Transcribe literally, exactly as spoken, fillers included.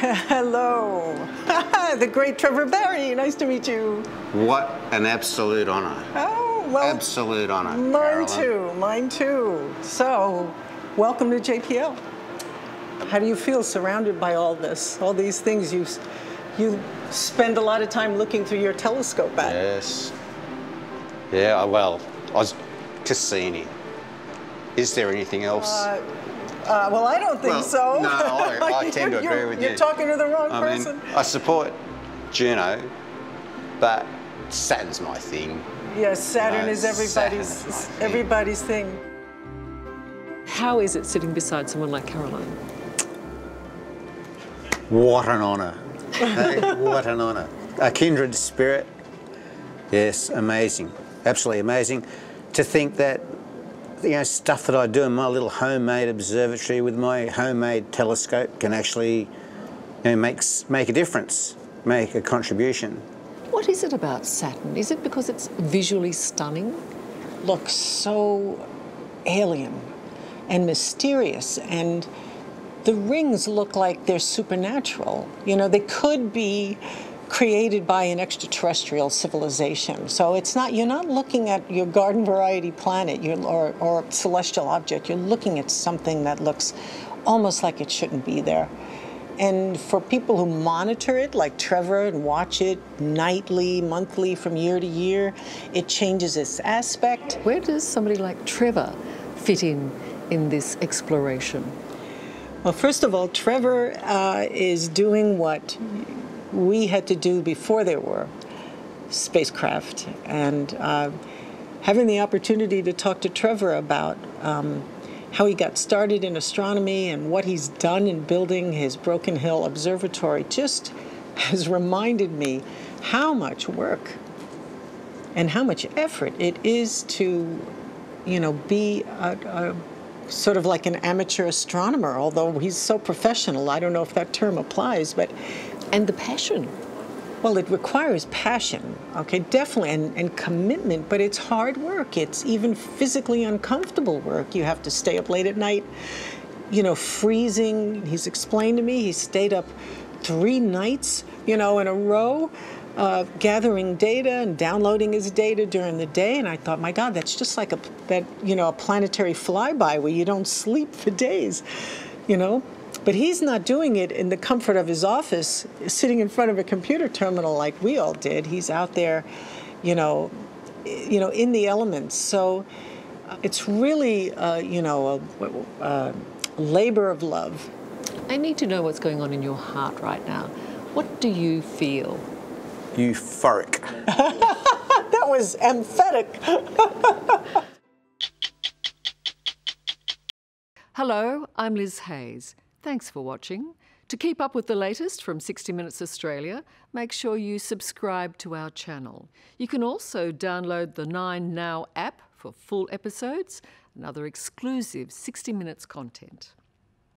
Hello, the great Trevor Barry. Nice to meet you. What an absolute honor. Oh, well. Absolute honor. Mine Caroline. too, mine too. So, welcome to J P L. How do you feel surrounded by all this, all these things you you spend a lot of time looking through your telescope at? Yes. Yeah, well, I was, Cassini. Is there anything else? Uh, Uh, well, I don't think well, so. No, I, I tend to agree with you. You're talking to the wrong I person. Mean, I support Juno, but Saturn's my thing. Yes, Saturn you know, is everybody's Saturn is everybody's thing. thing. How is it sitting beside someone like Caroline? What an honour. What an honour. A kindred spirit. Yes, amazing. Absolutely amazing. To think that you know, stuff that I do in my little homemade observatory with my homemade telescope can actually you know, makes, make a difference, make a contribution. What is it about Saturn? Is it because it's visually stunning? Looks so alien and mysterious, and the rings look like they're supernatural. You know, they could be created by an extraterrestrial civilization. So it's not, you're not looking at your garden variety planet you're, or, or celestial object. You're looking at something that looks almost like it shouldn't be there. And for people who monitor it, like Trevor, and watch it nightly, monthly, from year to year, it changes its aspect. Where does somebody like Trevor fit in in this exploration? Well, first of all, Trevor uh, is doing what we had to do before there were spacecraft, and uh, having the opportunity to talk to Trevor about um, how he got started in astronomy and what he's done in building his Broken Hill Observatory just has reminded me how much work and how much effort it is to, you know, be a, a sort of like an amateur astronomer, although he's so professional. I don't know if that term applies, but and the passion. Well, it requires passion, okay, definitely, and, and commitment, but it's hard work. It's even physically uncomfortable work. You have to stay up late at night, you know, freezing. He's explained to me he stayed up three nights, you know, in a row, uh, gathering data and downloading his data during the day, and I thought, my God, that's just like a, that, you know, a planetary flyby where you don't sleep for days, you know? But he's not doing it in the comfort of his office, sitting in front of a computer terminal like we all did. He's out there, you know, you know, in the elements. So it's really, uh, you know, a, a labor of love. I need to know what's going on in your heart right now. What do you feel? Euphoric. That was emphatic. Hello, I'm Liz Hayes. Thanks for watching. To keep up with the latest from sixty minutes Australia, make sure you subscribe to our channel. You can also download the Nine Now app for full episodes and other exclusive sixty minutes content.